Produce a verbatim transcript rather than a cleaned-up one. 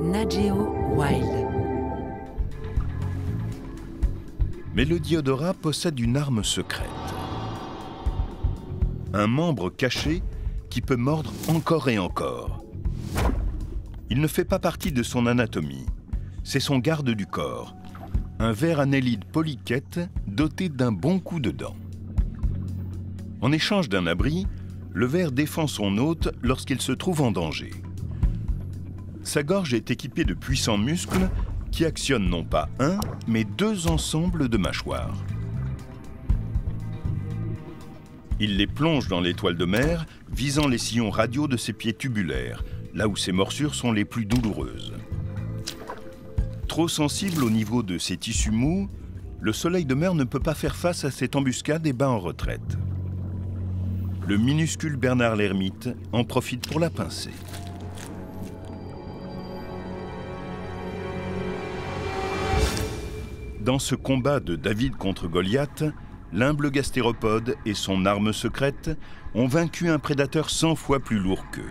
Nat Geo Wild. Mais le diodora possède une arme secrète. Un membre caché qui peut mordre encore et encore. Il ne fait pas partie de son anatomie. C'est son garde du corps. Un ver annélide polychète doté d'un bon coup de dent. En échange d'un abri, le ver défend son hôte lorsqu'il se trouve en danger. Sa gorge est équipée de puissants muscles qui actionnent non pas un, mais deux ensembles de mâchoires. Il les plonge dans l'étoile de mer, visant les sillons radiaux de ses pieds tubulaires, là où ses morsures sont les plus douloureuses. Trop sensible au niveau de ses tissus mous, le soleil de mer ne peut pas faire face à cette embuscade et bat en retraite. Le minuscule Bernard l'ermite en profite pour la pincer. Dans ce combat de David contre Goliath, l'humble gastéropode et son arme secrète ont vaincu un prédateur cent fois plus lourd qu'eux.